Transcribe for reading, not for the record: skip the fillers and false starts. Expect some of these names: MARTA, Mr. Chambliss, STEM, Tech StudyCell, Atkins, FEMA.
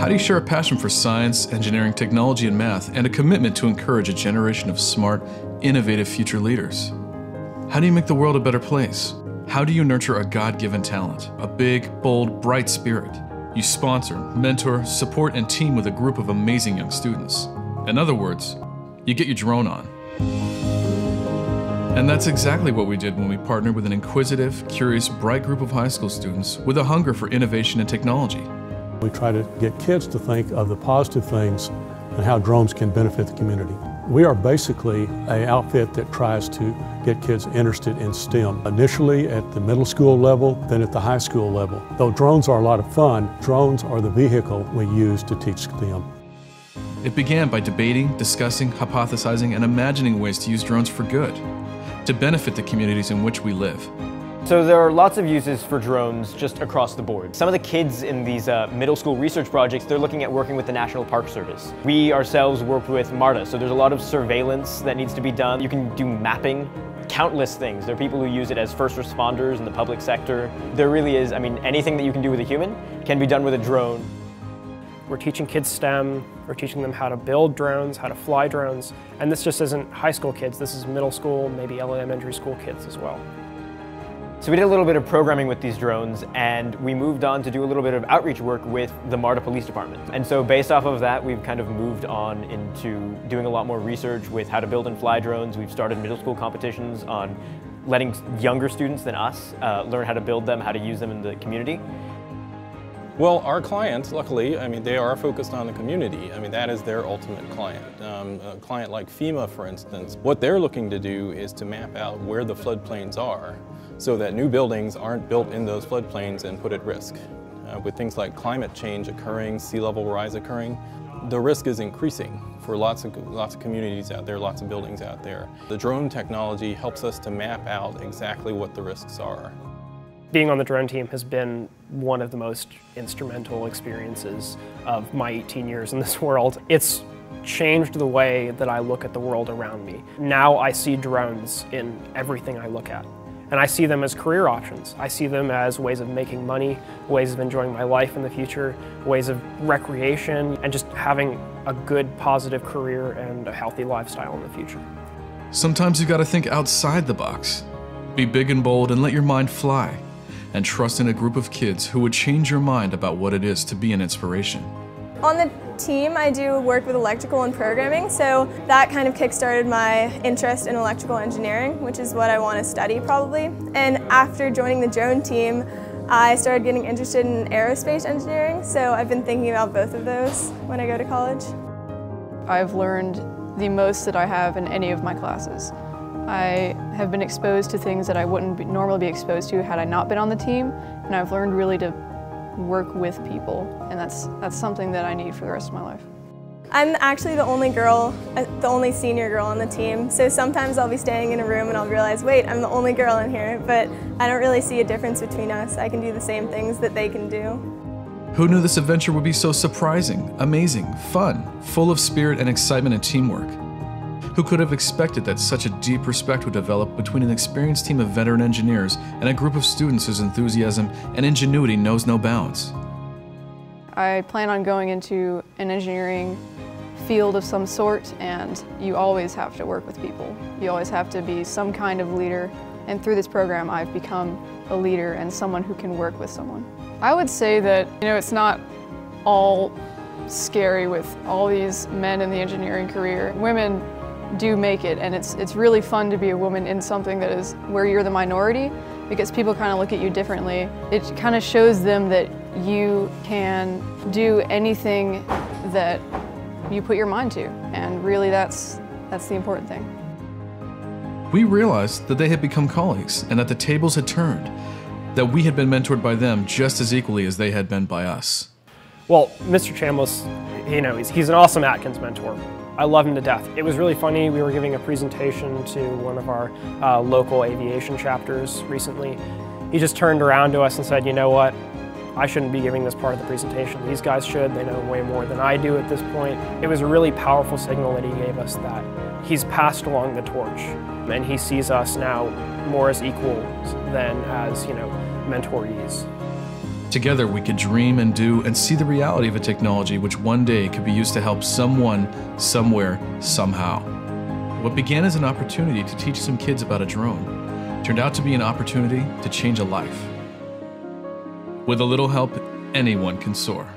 How do you share a passion for science, engineering, technology, and math, and a commitment to encourage a generation of smart, innovative future leaders? How do you make the world a better place? How do you nurture a God-given talent, a big, bold, bright spirit? You sponsor, mentor, support, and team with a group of amazing young students. In other words, you get your drone on. And that's exactly what we did when we partnered with an inquisitive, curious, bright group of high school students with a hunger for innovation and technology. We try to get kids to think of the positive things and how drones can benefit the community. We are basically an outfit that tries to get kids interested in STEM, initially at the middle school level, then at the high school level. Though drones are a lot of fun, drones are the vehicle we use to teach STEM. It began by debating, discussing, hypothesizing, and imagining ways to use drones for good, to benefit the communities in which we live. So there are lots of uses for drones just across the board. Some of the kids in these middle school research projects, they're looking at working with the National Park Service. We ourselves work with MARTA, so there's a lot of surveillance that needs to be done. You can do mapping, countless things. There are people who use it as first responders in the public sector. There really is, I mean, anything that you can do with a human can be done with a drone. We're teaching kids STEM, we're teaching them how to build drones, how to fly drones, and this just isn't high school kids, this is middle school, maybe elementary school kids as well. So we did a little bit of programming with these drones, and we moved on to do a little bit of outreach work with the MARTA Police Department. And so based off of that, we've kind of moved on into doing a lot more research with how to build and fly drones. We've started middle school competitions on letting younger students than us learn how to build them, how to use them in the community. Well, our clients, luckily, I mean, they are focused on the community. I mean, that is their ultimate client. A client like FEMA, for instance, what they're looking to do is to map out where the floodplains are so that new buildings aren't built in those floodplains and put at risk. With things like climate change occurring, sea level rise occurring, the risk is increasing for lots of communities out there, lots of buildings out there. The drone technology helps us to map out exactly what the risks are. Being on the drone team has been one of the most instrumental experiences of my 18 years in this world. It's changed the way that I look at the world around me. Now I see drones in everything I look at, and I see them as career options. I see them as ways of making money, ways of enjoying my life in the future, ways of recreation, and just having a good, positive career and a healthy lifestyle in the future. Sometimes you've got to think outside the box. Be big and bold and let your mind fly, and trust in a group of kids who would change your mind about what it is to be an inspiration. On the team, I do work with electrical and programming, so that kind of kick-started my interest in electrical engineering, which is what I want to study probably. And after joining the drone team, I started getting interested in aerospace engineering, so I've been thinking about both of those when I go to college. I've learned the most that I have in any of my classes. I have been exposed to things that I wouldn't normally be exposed to had I not been on the team, and I've learned really to work with people, and that's something that I need for the rest of my life. I'm actually the only senior girl on the team, so sometimes I'll be standing in a room and I'll realize, wait, I'm the only girl in here, but I don't really see a difference between us. I can do the same things that they can do. Who knew this adventure would be so surprising, amazing, fun, full of spirit and excitement and teamwork? Who could have expected that such a deep respect would develop between an experienced team of veteran engineers and a group of students whose enthusiasm and ingenuity knows no bounds? I plan on going into an engineering field of some sort, and you always have to work with people. You always have to be some kind of leader, and through this program I've become a leader and someone who can work with someone. I would say that, you know, it's not all scary with all these men in the engineering career. Women do make it, and it's really fun to be a woman in something that is where you're the minority, because people kind of look at you differently. It kind of shows them that you can do anything that you put your mind to, and really that's the important thing. We realized that they had become colleagues and that the tables had turned, that we had been mentored by them just as equally as they had been by us. Well, Mr. Chambliss, you know, he's an awesome Atkins mentor. I love him to death. It was really funny, we were giving a presentation to one of our local aviation chapters recently. He just turned around to us and said, you know what, I shouldn't be giving this part of the presentation. These guys should, they know way more than I do at this point. It was a really powerful signal that he gave us that he's passed along the torch, and he sees us now more as equals than as, you know, mentorees. Together, we could dream and do and see the reality of a technology which one day could be used to help someone, somewhere, somehow. What began as an opportunity to teach some kids about a drone turned out to be an opportunity to change a life. With a little help, anyone can soar.